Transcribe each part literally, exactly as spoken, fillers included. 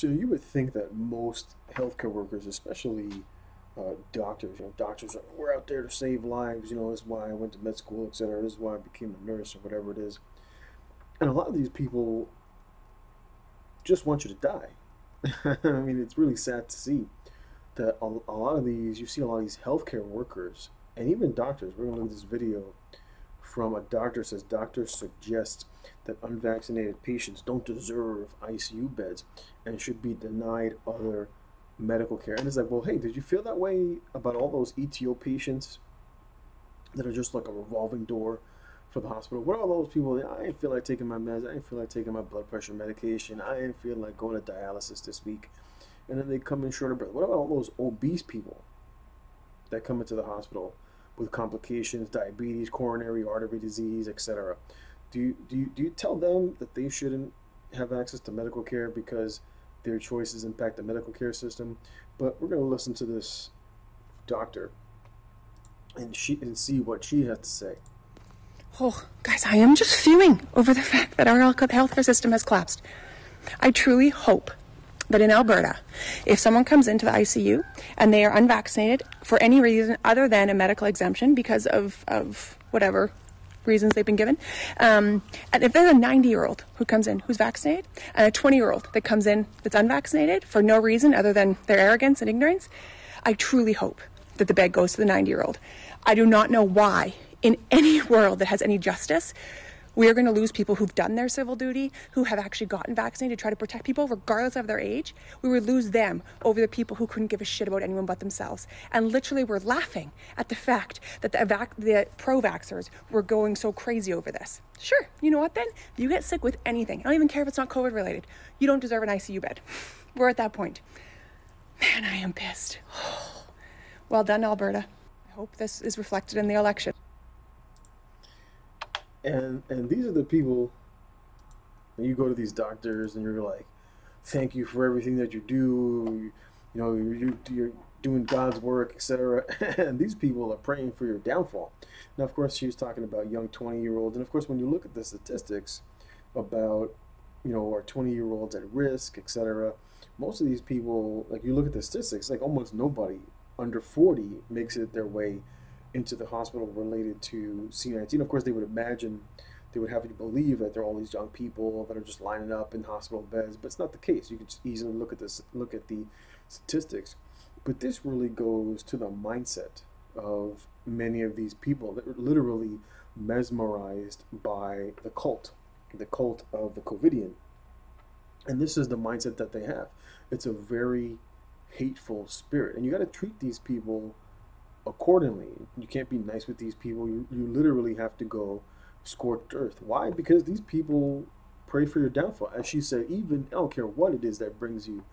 So you would think that most healthcare workers, especially uh, doctors, you know, doctors are, we're out there to save lives, you know, this is why I went to med school, et cetera, this is why I became a nurse or whatever it is. And a lot of these people just want you to die. I mean, it's really sad to see that a, a lot of these, you see a lot of these healthcare workers and even doctors. We're going to look at this video from a doctor. Says doctor suggests that unvaccinated patients don't deserve I C U beds and should be denied other medical care. And it's like, well, hey, did you feel that way about all those E T O patients that are just like a revolving door for the hospital? What are all those people? I didn't feel like taking my meds. I didn't feel like taking my blood pressure medication. I didn't feel like going to dialysis this week. And then they come in short of breath. What about all those obese people that come into the hospital with complications, diabetes, coronary artery disease, et cetera? Do you, do, you, do you tell them that they shouldn't have access to medical care because their choices impact the medical care system? But we're going to listen to this doctor and, she, and see what she has to say. Oh, guys, I am just fuming over the fact that our healthcare system has collapsed. I truly hope that in Alberta, if someone comes into the I C U and they are unvaccinated for any reason other than a medical exemption because of, of whatever reasons they've been given, um, and if there's a ninety-year-old who comes in who's vaccinated and a twenty-year-old that comes in that's unvaccinated for no reason other than their arrogance and ignorance, I truly hope that the bed goes to the ninety-year-old. I do not know why in any world that has any justice we are going to lose people who've done their civil duty, who have actually gotten vaccinated to try to protect people, regardless of their age. We would lose them over the people who couldn't give a shit about anyone but themselves. And literally, we're laughing at the fact that the, evac the pro-vaxxers were going so crazy over this. Sure, you know what then? If you get sick with anything, I don't even care if it's not COVID-related, you don't deserve an I C U bed. We're at that point. Man, I am pissed. Well done, Alberta. I hope this is reflected in the election. And and these are the people, and you go to these doctors and you're like, thank you for everything that you do, you know, you, you're doing God's work, et cetera. And these people are praying for your downfall. Now, of course, she was talking about young twenty-year-olds. And, of course, when you look at the statistics about, you know, are twenty-year-olds at risk, et cetera, most of these people, like you look at the statistics, like almost nobody under forty makes it their way into the hospital related to C nineteen. Of course, they would imagine, they would have you believe that there are all these young people that are just lining up in hospital beds, but it's not the case. You can just easily look at this, look at the statistics. But this really goes to the mindset of many of these people that are literally mesmerized by the cult, the cult of the COVIDian. And this is the mindset that they have. It's a very hateful spirit, and you got to treat these people accordingly. You can't be nice with these people. You, you literally have to go scorched earth. Why? Because these people pray for your downfall. As she said, even I don't care what it is that brings you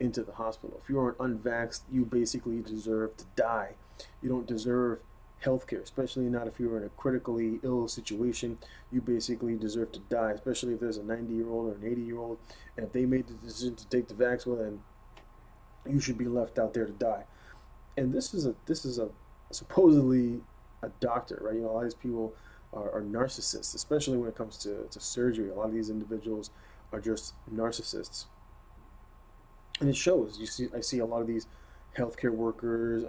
into the hospital. If you're unvaxxed, you basically deserve to die. You don't deserve health care, especially not if you're in a critically ill situation. You basically deserve to die, especially if there's a ninety-year-old or an eighty-year-old. And if they made the decision to take the vax, well, then you should be left out there to die. And this is a this is a supposedly a doctor, right? You know, a lot of these people are, are narcissists, especially when it comes to, to surgery. A lot of these individuals are just narcissists, and it shows. You see, I see a lot of these healthcare workers,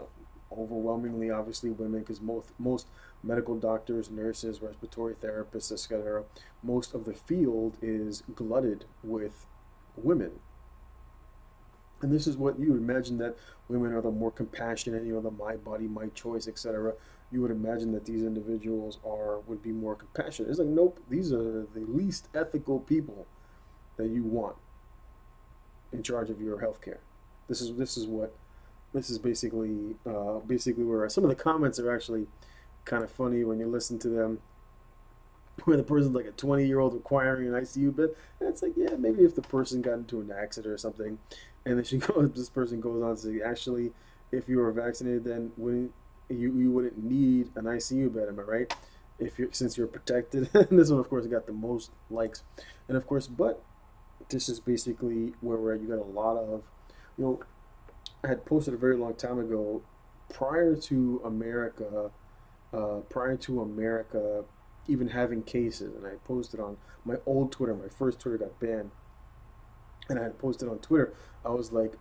overwhelmingly, obviously, women, because most most medical doctors, nurses, respiratory therapists, et cetera. Most of the field is glutted with women. And this is what you would imagine, that women are the more compassionate, you know, the my body, my choice, et cetera. You would imagine that these individuals are would be more compassionate. It's like, nope, these are the least ethical people that you want in charge of your healthcare. This is this is what this is basically uh, basically where some of the comments are actually kind of funny when you listen to them. Where the person's like a twenty-year-old requiring an I C U bed, and it's like, yeah, maybe if the person got into an accident or something. And then she goes, this person goes on to say, actually, if you were vaccinated, then wouldn't you you wouldn't need an I C U bed, am I right? If you since you're protected. And this one, of course, got the most likes, and of course, but this is basically where we're at. You got a lot of, you know, I had posted a very long time ago, prior to America, uh, prior to America. even having cases, and I posted on my old Twitter, my first Twitter got banned, and I had posted on Twitter, I was like,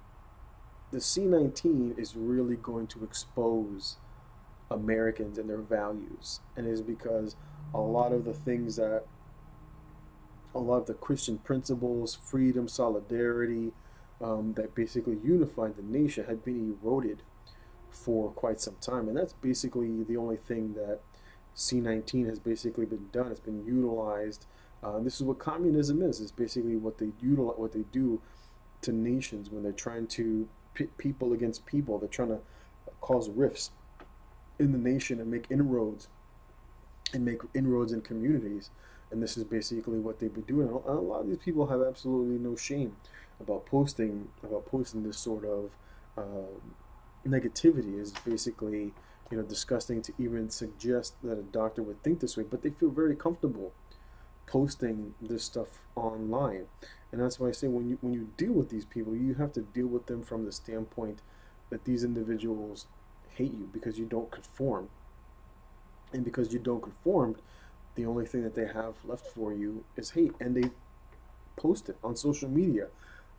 the C nineteen is really going to expose Americans and their values. And it is because a lot of the things that, a lot of the Christian principles, freedom, solidarity, um, that basically unified the nation had been eroded for quite some time. And that's basically the only thing that C nineteen has basically been done. It's been utilized. Uh, this is what communism is. It's basically what they utilize, what they do to nations when they're trying to pit people against people. They're trying to cause rifts in the nation and make inroads and make inroads in communities. And this is basically what they've been doing. And a lot of these people have absolutely no shame about posting about posting this sort of uh, negativity. Is basically, you know, disgusting to even suggest that a doctor would think this way, but they feel very comfortable posting this stuff online. And that's why I say when you when you deal with these people, you have to deal with them from the standpoint that these individuals hate you because you don't conform. And because you don't conform, the only thing that they have left for you is hate. And they post it on social media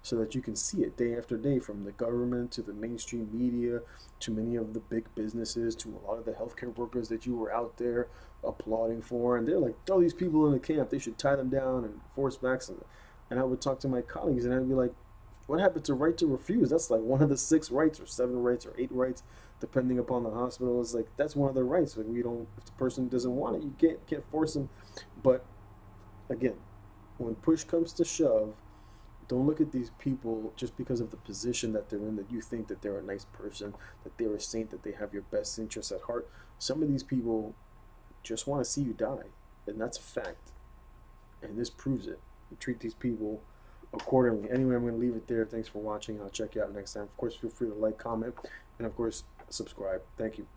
so that you can see it day after day, from the government to the mainstream media to many of the big businesses to a lot of the healthcare workers that you were out there applauding for. And they're like, throw these people in the camp, they should tie them down and force vaccinate. And I would talk to my colleagues and I'd be like, what happened to right to refuse? That's like one of the six rights or seven rights or eight rights, depending upon the hospital. It's like, that's one of the rights. Like, we don't, if the person doesn't want it, you can't can't force them. But again, when push comes to shove, don't look at these people just because of the position that they're in, that you think that they're a nice person, that they're a saint, that they have your best interests at heart. Some of these people just want to see you die, and that's a fact. And this proves it. You treat these people accordingly. Anyway, I'm going to leave it there. Thanks for watching. I'll check you out next time. Of course, feel free to like, comment, and of course, subscribe. Thank you.